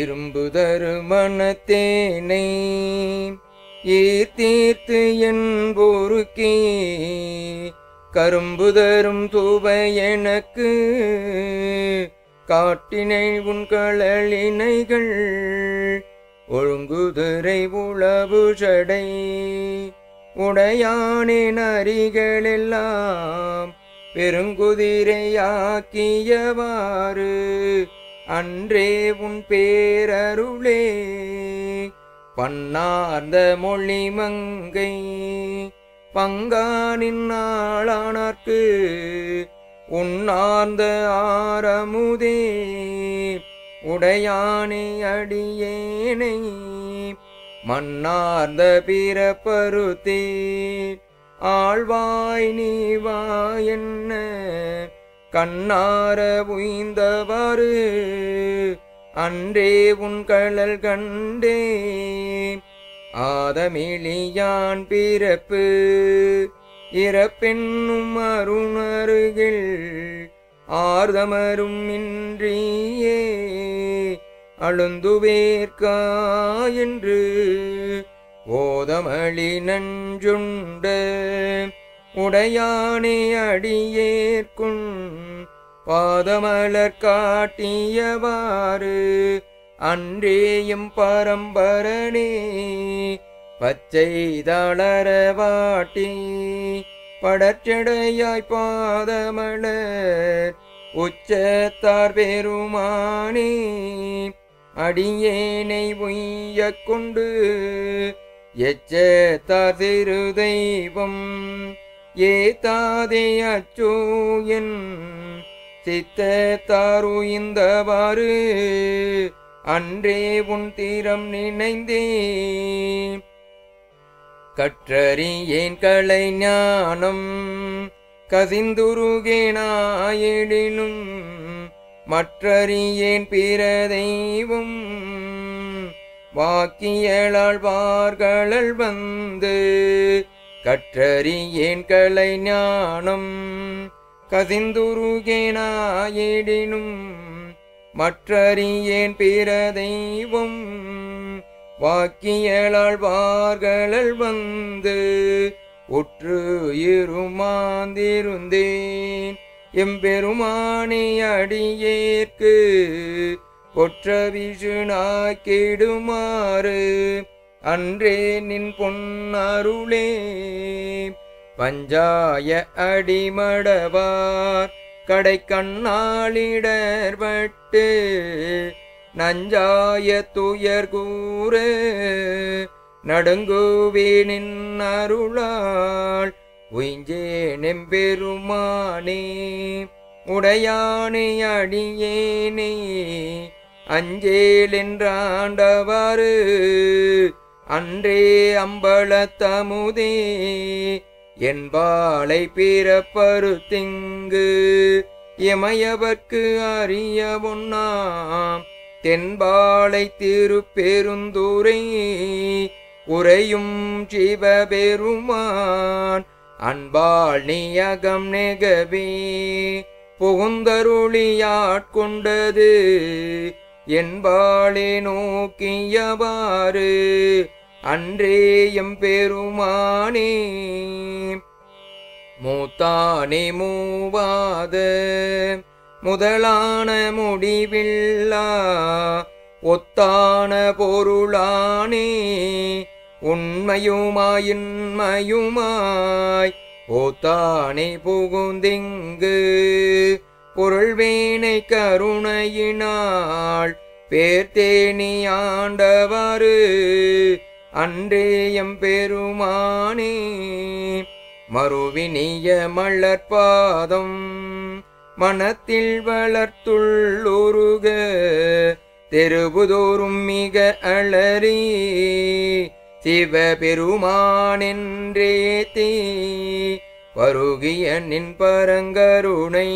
இரும்பு தருமணத்தேனை ஏர்த்தீர்த்து என்போருக்கே கரும்பு தரும் சுவை எனக்கு காட்டினை உன் களலினைகள் ஒழுங்குதிரை உளவு சடை உடையானின் அரிகளெல்லாம் பெருங்குதிரையாக்கியவாறு அன்றே உன் பேரருளே பன்னார்ந்த மொழி மங்கை பங்கானின் நாளானார்க்கு உன்னார்ந்த ஆரமுதே உடையானே அடியேனை மன்னார்ந்த பிறப்பருத்தே ஆழ்வாய் நீ வா என்ன கண்ணார உய்ந்தவாறு அன்றே உன் களல் கண்டே ஆதமிழியான் பிறப்பு இறப்பென்னும் அருணருகில் ஆர்தமரும் இன்றியே அழுந்துவேற்கா என்று ஓதமளி நஞ்சுண்ட உடையானே அடியேற்கும் பாதமலர் காட்டியவாறு அன்றேயும் பரம்பரனே பச்சை தளரவாட்டி படச்சடையாய் பாதமலர் உச்சத்தார் பெருமானே அடியேனை உய்ய கொண்டு எச்சத்தார் திரு தெய்வம் ஏத்தாதே அச்சோ என் சித்தத்தார் உய்ந்தவாறு அன்றே உன் தீரம் நினைந்தே கற்றறியேன் கலை ஞானம் கசிந்துருகேனாயிடினும் மற்றறியேன் பிற தெய்வம் வாக்கியலாழ்வார்களல் வந்து கற்றறியேன் கலை ஞானம் கசிந்துருகேனாயிடினும் மற்றறியேன் பிற தெய்வம் வாக்கியலாழ்வார்களல் வந்து உற்று இருமாந்திருந்தேன் எம்பெருமானே அடியேற்கு ஒற்ற விசுனாக்கிடுமாறு அன்றே நின் பொன்னருளே பஞ்சாய அடிமடவார் கடைக்கண்ணாளிடர்பட்டு நஞ்சாய துயர் கூற நடுங்குவேனின் அருளால் உய்ஞ்சே நெம்பெருமானே உடையானே அடியேனே அஞ்சேலென்றாண்டவாறு அன்றே அம்பலத்தமுதே என்பாளை பிறப்பருத்திங்கு இமையவர்க்கு அறிய ஒன்னாம் தென்பாளை திருப்பெருந்துரை உறையும் சிவபெருமான் அன்பாள் நீயகம் நெகவே புகுந்தருளியாட்கொண்டது என்பாளே நோக்கியவாறு அன்றேயம் பெருமானே மூத்தானே மூவாத முதலான முடிவில்லா ஒத்தான பொருளானே உண்மையுமாயின்மையுமாய் ஓத்தானே புகுந்திங்கு பொருள்வேனை கருணையினாள் பேர்த்தேனி ஆண்டவாறு அன்றேயம் பெருமானே மறுவினிய மலர்பாதம் மனத்தில் வளர்த்துள்ளுருக தெருபுதோறும் மிக அலறி சிவபெருமானென்றே தீ பருகிய நின் பரங்கருணை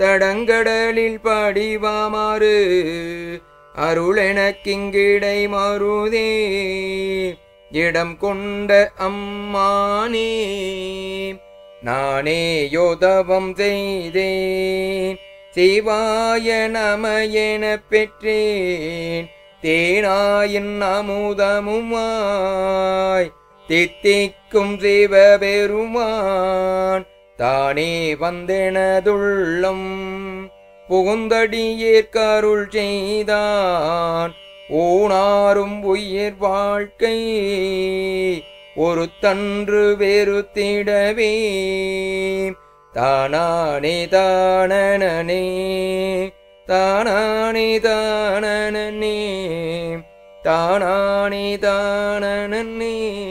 தடங்கடலில் படிவாமாறு அருளெனக்கிங்கிடை மருதே இடம் கொண்ட அம்மானே நானே யோதவம் செய்தேன் சிவாய நம என பெற்றேன் தேனாயின் அமுதமுமாய் தித்திக்கும் சிவபெருமான் தானே வந்தெனதுள்ளம் புகுந்தடியேற்கருள் செய்தான் ஓணாரும் உயிர் வாழ்க்கை ஒரு தன்று வெறுத்திடவே தானானே தானனே தானானே தானனே தானானே தானனே.